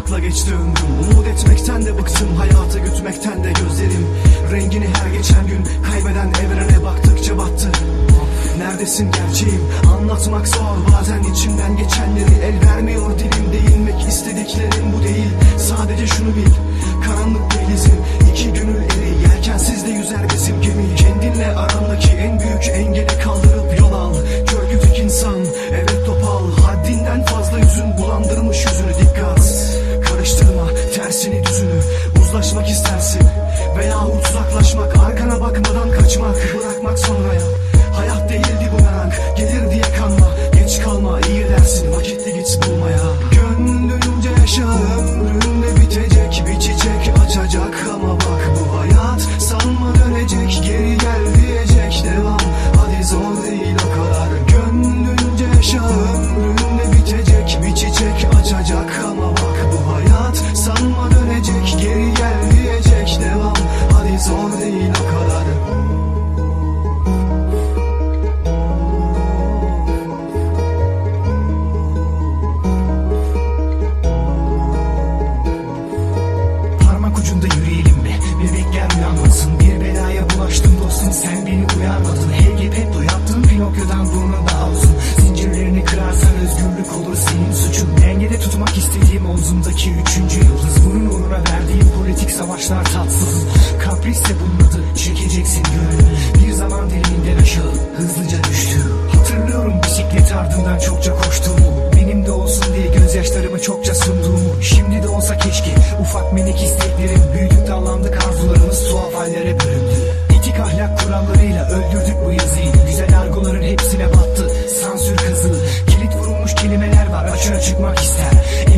Yaşamakla geçti ömrüm, umut etmekten de bıktım, hayatı gütmekten de gözlerim rengini her geçen gün kaybeden evrene baktıkça battı. Neredesin gerçeğim, anlatmak zor, bazen içimden geçenleri el vermiyor dilim. Değinmek istediklerim bu değil, sadece şunu bil, karanlık denizin iki gönül eri, yelkensiz de yüzer bizim gemi. Kendinle arandaki en büyük engeli kaldırıp yol al, körkütük insan, evet topal, haddinden fazla yüzün bulandırmış yüzünü, dikkat, karıştırma tersini düzünü. Uzlaşmak istersin veyahut uzaklaşmak, arkana bakmadan kaçmak, bırakmak sonraya. Hayat değildi bu merak, gelir diye kanma, geç kalma, iyi dersin vakitli git bulmaya. Gönlünce yaşa, ömründe bitecek bir çiçek açacak, ama bak bu hayat sanma dönecek, geri gel diyecek devam, hadi zor değil o kadar. Gönlünce yaşa, ömründe bitecek bir çiçek açacak, ama bak bu hayat sanma dönecek, geri gel diyecek devam, hadi zor değil o kadar. Sen beni uyarmadın, HGP yaptın, Pinokyo'dan burnun daha uzun. Zincirlerini kırarsan özgürlük olur senin suçun. Dengede tutmak istediğim omzumdaki üçüncü yıldız, bunun uğruna verdiğim politik savaşlar tatsız. Kapris de bunun adı, çekeceksin gönlünü. Bir zaman deliğinden aşağı hızlıca düştü. Hatırlıyorum bisiklet ardından çokça koştuğumu, benim de olsun diye gözyaşlarımı çokça sunduğumu. Şimdi de olsa keşke, ufak minik isteklerim büyüdük, dallandık, arzularımız tuhaf hallere büründü. Etik ahlak kurallarıyla öldürdük bu yazıyı, güzel argoların hepsine battı sansür kızı. Kilit vurulmuş kelimeler var, açığa çıkmak ister.